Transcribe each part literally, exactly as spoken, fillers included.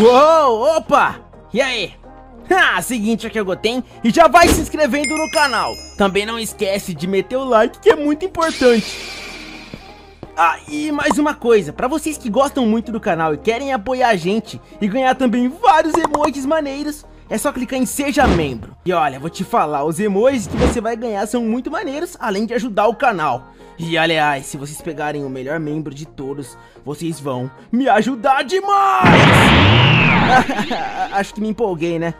Uou, opa! E aí? Ah, seguinte, aqui é o Goten e já vai se inscrevendo no canal. Também não esquece de meter o like, que é muito importante. Ah, e mais uma coisa, pra vocês que gostam muito do canal e querem apoiar a gente e ganhar também vários emojis maneiros, é só clicar em Seja Membro. E olha, vou te falar, os emojis que você vai ganhar são muito maneiros, além de ajudar o canal. E aliás, se vocês pegarem o melhor membro de todos, vocês vão me ajudar demais! Acho que me empolguei, né?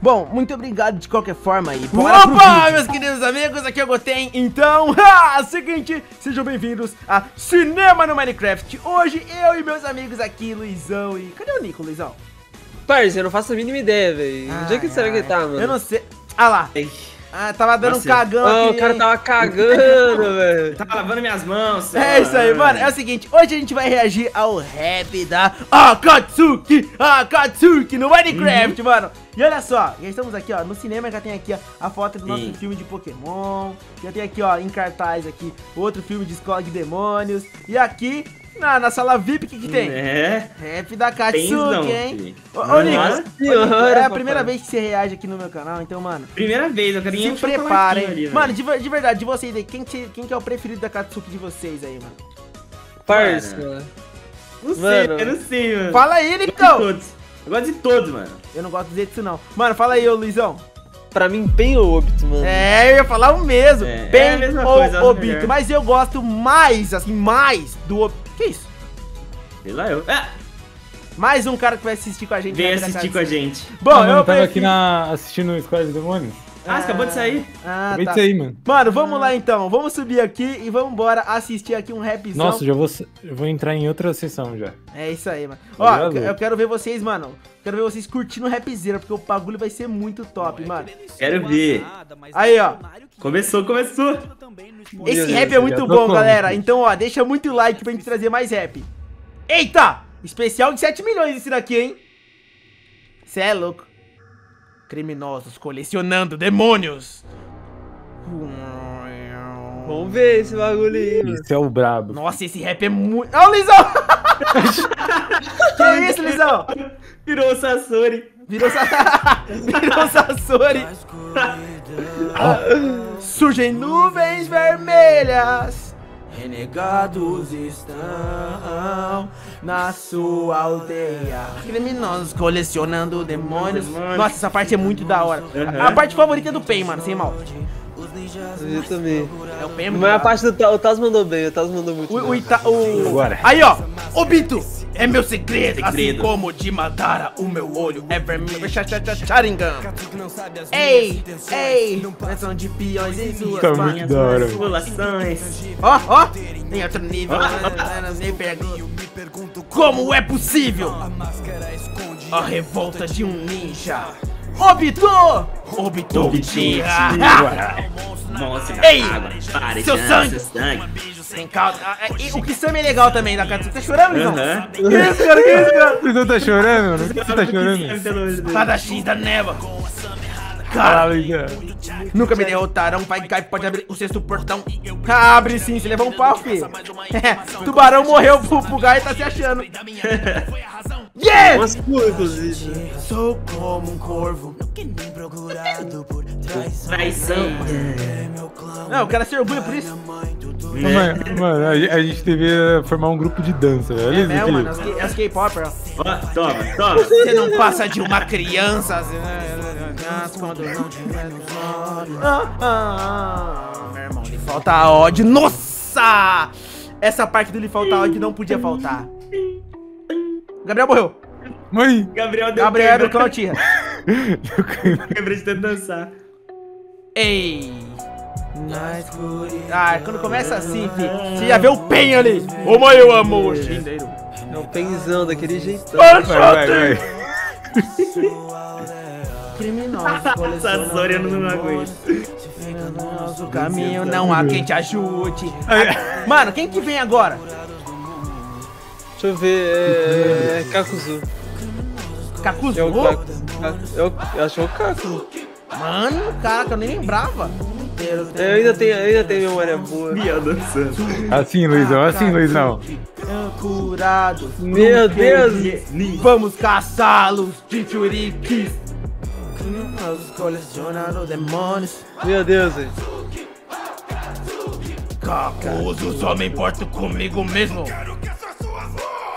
Bom, muito obrigado de qualquer forma e bora pro vídeo. Opa, meus queridos amigos, aqui é o Goten. Então, ah, seguinte, sejam bem-vindos a Cinema no Minecraft. Hoje eu e meus amigos aqui, Luizão e... Cadê o Nico, Luizão? Parça, eu não faço a mínima ideia, velho. Onde é que será que ele tá, mano? Eu não sei. Ah lá. Ei. Ah, tava dando um cagão. Ah, oh, o cara tava cagando, velho. Tava lavando minhas mãos. É mano. Isso aí, mano. É o seguinte, hoje a gente vai reagir ao rap da Akatsuki, Akatsuki no Minecraft, uhum. Mano. E olha só, já estamos aqui, ó, no cinema já tem aqui ó, a foto do nosso Sim. filme de Pokémon. Já tem aqui, ó, em cartaz aqui, outro filme de Escola de Demônios. E aqui... Na, na sala V I P, o que que tem? É. Rap da Katsuki, não, hein? Ô, ô Nico, é a primeira vez que você reage aqui no meu canal, então, mano... Primeira vez, eu quero ir. Se prepara, hein? Mano, de, de verdade, de vocês aí, quem, quem que é o preferido da Katsuki de vocês aí, mano? Parça. Não sei, mano. Eu não sei, mano. Fala aí, Nicão. Eu, eu gosto de todos, mano. Eu não gosto de disso, não. Mano, fala aí, ô Luizão. Pra mim, Pain ou Obito, mano. É, eu ia falar o mesmo. É, Pain é a mesma ou coisa, Obito. Mas eu gosto mais, assim, mais do Obito. Que isso? Sei lá eu. Ah! Mais um cara que vai assistir com a gente. Vem assistir com a gente. Bom, ah, eu mano, tava aqui na... assistindo Escola de Demônios. Ah, ah, acabou de sair. Ah, acabei tá. de sair, mano. Mano, vamos ah. lá então. Vamos subir aqui e vamos embora assistir aqui um rapzão. Nossa, já vou, eu vou entrar em outra sessão já. É isso aí, mano. Ó, eu, eu quero ver vocês, mano. Quero ver vocês curtindo rapzeira, porque o bagulho vai ser muito top, mano. Quero ver. Aí, ó. Começou, começou. Esse rap é muito bom, galera. Então, ó, deixa muito like pra gente trazer mais rap. Eita! Especial de sete milhões esse daqui, hein? Cê é louco. Criminosos colecionando demônios. Vamos ver esse bagulho aí. Esse é o brabo. Nossa, esse rap é muito... Olha o Lizão! Que é isso, Lizão? Virou o Sasori. Virou o Sasori. Virou o Sasori. Surgem nuvens vermelhas. Renegados estão na sua aldeia. Criminosos colecionando demônios. Nossa, essa parte é muito da hora. Uhum. A parte favorita é do Pain, mano, sem mal. Eu também. É o Pain, mas a parte do o Taz mandou bem, o Taz mandou muito o, bem. O Ita, o... Agora. Aí, ó, Obito, é meu segredo, assim como o de Madara, o meu olho é vermelho. Sharingan. Ei, ei, são de peões e suas manipulações. Ó, ó, tem outro nível, me pergunto como é possível a revolta de um ninja. Obito! Obito! Obito! Ei! Seu sangue! Sem calma. O que Sam é legal também da Katsuki. Tá chorando, Lizão? Que isso, cara? Que isso, cara? Você tá chorando, mano? Você tá chorando? Cada X da neva. Caralho, nunca me derrotaram. Pai Kai pode abrir o sexto portão. Ah, abre sim, você levou um pau, filho. É, tubarão morreu pro, pro Gai e tá se achando. Yes! Sou como um corvo que nem procurado por traição. Não, o cara se orgulha por isso. Mano, mano, a gente devia formar um grupo de dança, velho. É, é mano, é os K-Popper. Toma, toma. Você não passa de uma criança. Assim, quando não tiver nos olhos. Ah, ah, ah. Meu irmão, lhe falta ódio. Nossa! Essa parte do lhe falta ódio não podia faltar. Gabriel morreu. Mãe. Gabriel deu Gabriel era o Clotinha. Gabriel de tanto dançar. Ei. Ah, quando começa assim, filho, você já vê o Pain ali. Ô, mãe, eu amo o Xindeiro. É um Painzão daquele jeitão. Vai, vai, vai. Sasori, eu não aguento. No nosso caminho não há quem te ajude. Mano, quem que vem agora? Deixa eu ver, é... Kakuzu. Kakuzu? É o Kakuzu. Eu acho que é o Kakuzu. Mano, caraca, eu nem lembrava. Eu ainda tenho, eu ainda tenho memória boa. Minha dançando. Assim, Luizão, assim, Luizão. curados. Meu Deus! Vamos caçá-los de churiques. Criminosos colecionaram demônios. Meu Deus, velho. Kakuzu, só me importo comigo mesmo.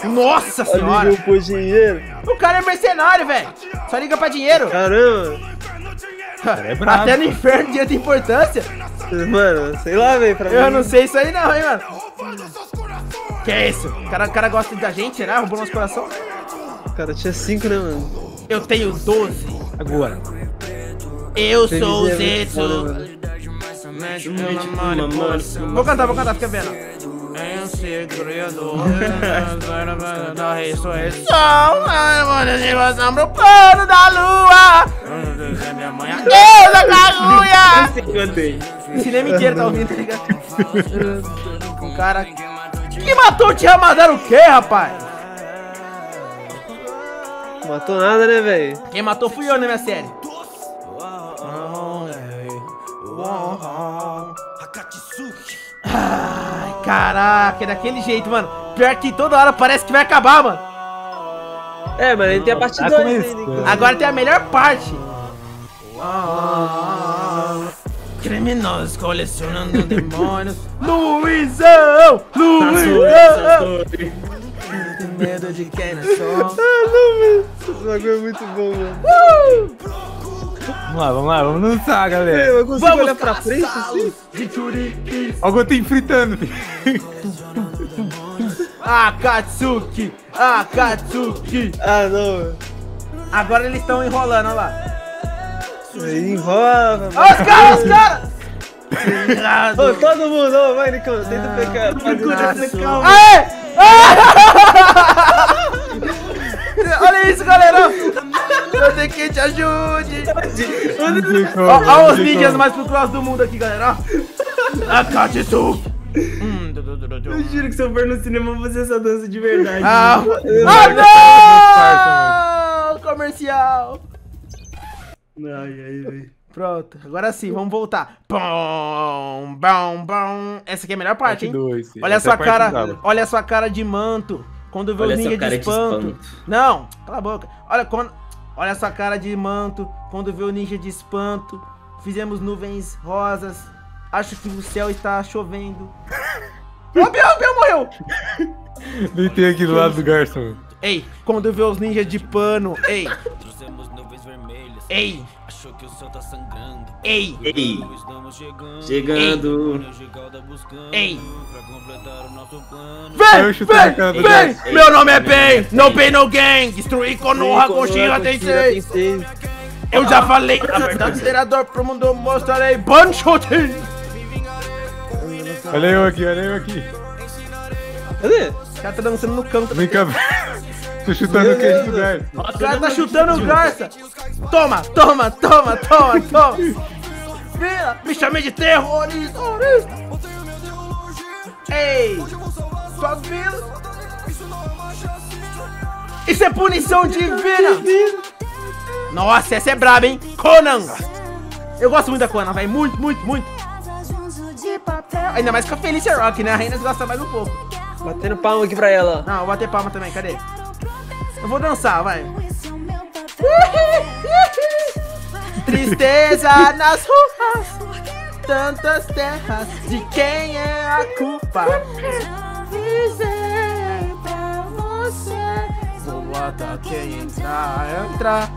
Nossa senhora! O cara é mercenário, velho. Só liga pra dinheiro. Caramba. É brabo. Até no inferno dia de importância. Mano, sei lá, velho. Eu mim... não sei isso aí não, hein, mano. Que é isso? O cara, o cara gosta da gente, será? Roubou nosso coração? O cara tinha cinco, né, mano? Eu tenho doze. Agora. Eu Feliz sou o Zetsu. Vou cantar, vou cantar, fica vendo. É um segredo da ressurreição. Ai, mano, de vazão pro plano da lua. Deus, a o cinema inteiro tá ouvindo, tá ligado? Um cara que matou o Tia Madara o quê, rapaz? Não matou nada, né, velho? Quem matou fui eu na minha série. Akatsuki. Ai, caraca, é daquele jeito, mano. Pior que toda hora parece que vai acabar, mano. É, mas ele tem a parte dois, tá né? Agora tem a melhor parte. Criminosos colecionando demônios. Luizão! Luizão! Tenho medo de quem não sou. Esse bagulho é muito bom, mano. Vamos lá, vamos lá, vamos dançar, galera. Eu consigo vamos olhar pra frente assim? Olha o Goten fritando, filho. Akatsuki! Akatsuki! Ah, não. Agora eles estão enrolando, olha lá. Enrola, mano. Olha os caras, os caras! Oh, todo mundo, oh, vai, Nico, tenta pegar. Aê! Aê! Olha isso, galera! Eu tenho que te ajude! Olha os ninjas mais culturais do mundo aqui, galera! Akatsuki! Eu juro que se eu for no cinema eu vou fazer essa dança de verdade. Ah, ah não! Comercial! Ai, ai, ai. Pronto, agora sim, vamos voltar. Bom, bom, bom. Essa aqui é a melhor parte, hein? Dois, olha a sua cara, cara olha a sua cara de manto. Quando vê olha os ninja de espanto. de espanto. Não, cala a boca. Olha, quando... olha a sua cara de manto. Quando vê o ninja de espanto. Fizemos nuvens rosas. Acho que o céu está chovendo. O Biel morreu! Nem tem aqui do lado do garçom. Ei, quando vê os ninjas de pano. Ei. Ei! Achou que o céu tá sangrando. Ei! Ei! Estamos chegando. Chegando. Ei! Vem! Vem! Vem! Meu nome é Pain! No Pain No Gain! Destruir Konoha com Uchiha Tensei! Eu já falei! A verdade acelerador pro mundo mostrarei! Banchotin! Olha eu aqui, olha eu aqui! Cadê? O cara tá dançando no canto. Vem cá! Tô chutando o queijo do garça. O cara tá chutando o garça. Toma, toma, toma, toma, toma. Vira, me chamei de terrorista. Ei, só vira. Isso é punição divina. Nossa, essa é braba, hein? Conan. Eu gosto muito da Conan, vai muito, muito, muito. Ainda mais com a Felicia Rock, né? A Reina gosta mais um pouco. Batendo palma aqui pra ela. Não, vou bater palma também, cadê? Eu vou dançar, vai. Tristeza nas ruas, tantas terras, de quem é a culpa? Dizer pra você, vou botar quem entrar, entrar,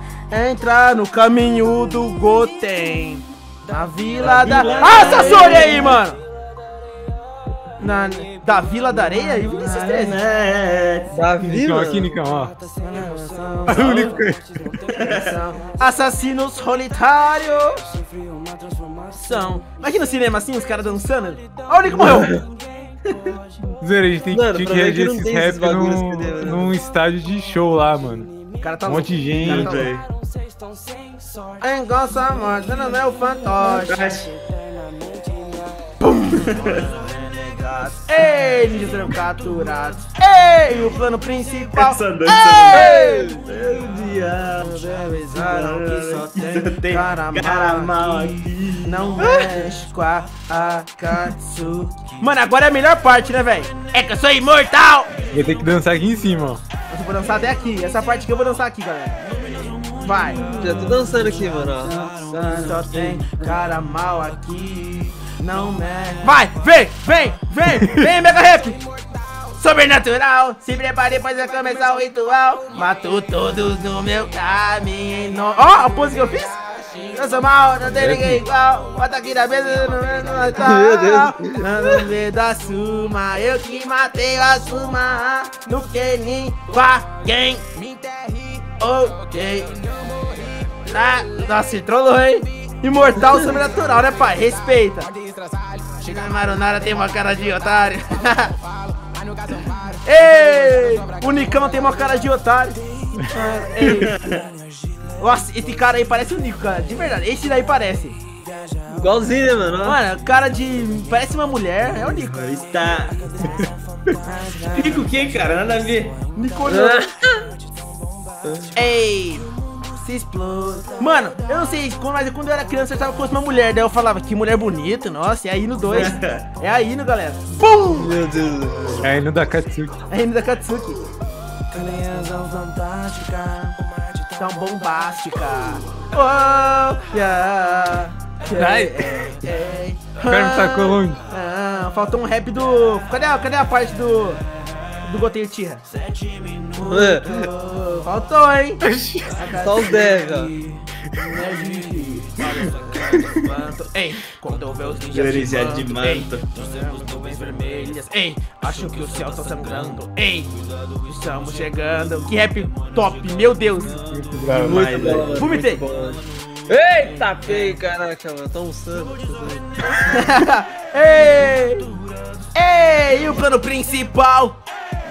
entrar no caminho do Goten, na vila da... Ah, Sasori aí, mano! Na, da Vila da Areia e o Vinícius treze. Da Vila? Aqui, Nicão, ó. Assassinos solitários. São. Aqui no cinema, assim, os caras dançando. Olha o Nico morreu. Zero, a gente tem que reagir esses rap num, num estádio de show lá, mano. O cara tá um monte de gente, velho. A engossa a morte, não é o fantoche. Pum! Ei, ninjas serão capturados. Ei, o plano principal. Essa dança. Ei, meu diabo. Avisaram que só tem cara mal aqui. Não mexe com a Akatsuki. Mano, agora é a melhor parte, né, velho? É que eu sou imortal! Eu tenho que dançar aqui em cima, ó. Eu vou dançar até aqui. Essa parte aqui eu vou dançar aqui, galera. Vai. Já tô dançando aqui, mano. Dançando, só tem cara mal aqui. Não merda. Vai, vem, vem, vem, vem, mega rap. Sobrenatural, se prepare, pois vai começar o ritual. Mato todos no meu caminho. Ó, oh, a pose que eu fiz? Eu sou mal, não tem ninguém igual. Bota aqui na mesa, não no meio da suma. Eu que matei a suma. No que nem quem me enterre. Ok. Lá, nossa, trollou, hein? Imortal sobrenatural, né, pai? Respeita. Chega na maronara, tem uma cara de otário. Ei, o Nicão tem uma cara de otário. Ei. Nossa, esse cara aí parece o Nico, cara, de verdade, esse daí parece. Igualzinho, né, mano? Mano, cara de... parece uma mulher, é o Nico. Está... Nico quem, cara? Nada a ver. Nico não. Ei, se explode. Mano, eu não sei, mas quando eu era criança eu tava com uma mulher, daí eu falava, que mulher bonita, nossa, é a hino dois. É a hino, galera. Pum! Meu Deus. É a hino da Katsuki. É a hino da Katsuki. Fantástica. Tão bombástica. Oh, yeah. Ai. O cara me sacou longe. Ah, faltou um rap do... Cadê a, cadê a parte do... do Goten Uchiha? Faltou, hein? Só os dez, ó. Ei, quando vê os ninjas de manto, os nuvens vermelhas. Ei, acho que o céu tá sangrando. Ei, estamos chegando. Que rap top, meu Deus. Muito bravo, muito bom. Vomitei. Eita, feio, caraca, mano. Tá um santo. Ei, ei, e o plano principal?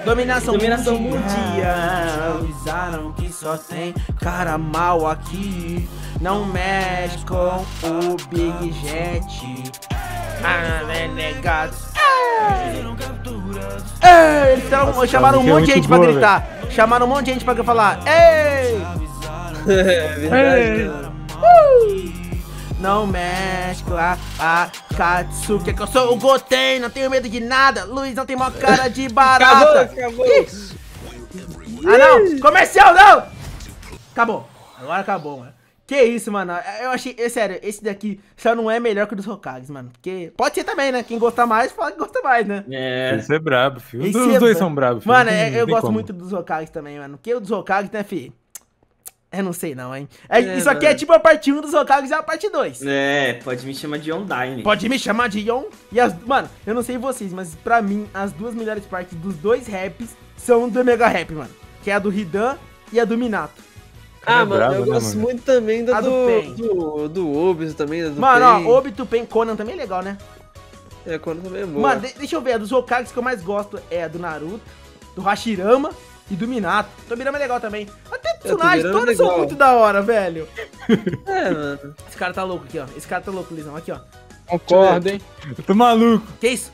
Dominação, Dominação mundial. Avisaram que só tem cara mal aqui. Não mexe com o Big Jet. Ah, renegado. Ei, eles taram, nossa, chamaram um monte de gente boa, pra gritar. Véio. Chamaram um monte de gente pra falar. Ei! É verdade. Ei. Uh. Não mexe com a Akatsuki, que eu sou o Goten, não tenho medo de nada. Luizão tem mó cara de barata. Acabou, acabou. Ah, não, comercial não. Acabou, agora acabou, mano. Que isso, mano, eu achei, é, sério, esse daqui só não é melhor que o dos Hokages, mano. Porque pode ser também, né, quem gostar mais, fala que gosta mais, né. É, esse é brabo, filho, os é dois são brabos. Mano, é, eu gosto como. muito dos Hokages também, mano, porque o dos Hokages, né, filho. Eu não sei não, hein? É, é, isso aqui, mano, é tipo a parte um dos Hokages e a parte dois. É, pode me chamar de Yondaine. Pode me chamar de Yon. E as, mano, eu não sei vocês, mas pra mim, as duas melhores partes dos dois raps são do Mega Rap, mano. Que é a do Hidan e a do Minato. Ah, é mano, bravo, eu né, gosto mano? muito também da do, do, do, do Obito também, da do Mano, Pain. ó, Obito, Pain, Conan também é legal, né? É, Conan também é boa. Mano, de, deixa eu ver, a dos Hokages que eu mais gosto é a do Naruto, do Hashirama e do Minato. Tomirama é legal também. Até Tsunade, é, todos legal. são muito da hora, velho. É, mano. Esse cara tá louco aqui, ó. Esse cara tá louco, Luizão. Aqui, ó. Concordo, hein? Eu tô maluco. Que isso?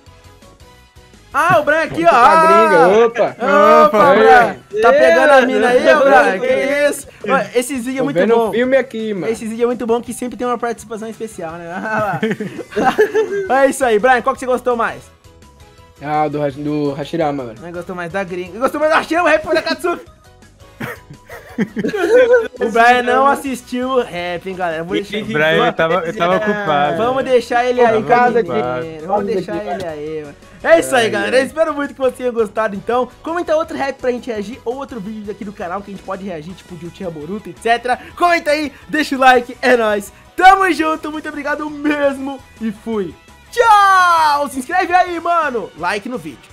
Ah, o Brian aqui, ó. Ah, opa. Opa, opa, Brian. Tá pegando a mina aí, ó, Brian. Que isso? Esse Zig é muito bom. filme aqui, mano. Esse Zig é muito bom, que sempre tem uma participação especial, né? Ah, lá. É isso aí, Brian. Qual que você gostou mais? Ah, do, do Hashirama, mano. Não, gostou mais da gringa. Gostou mais do Hashirama, rap da Katsuki. O Brian não assistiu rap, hein, galera. Vou deixar... O Brian eu tava, eu tava ocupado. Vamos deixar ele aí, casa, guerreiro. Vamos deixar ele aí, mano. É isso aí, galera. Eu espero muito que vocês tenham gostado, então. Comenta outro rap pra gente reagir, ou outro vídeo aqui do canal que a gente pode reagir, tipo de Uchiha, Boruto, etcétera. Comenta aí, deixa o like, é nóis. Tamo junto, muito obrigado mesmo e fui. Tchau! Se inscreve aí, mano! Like no vídeo.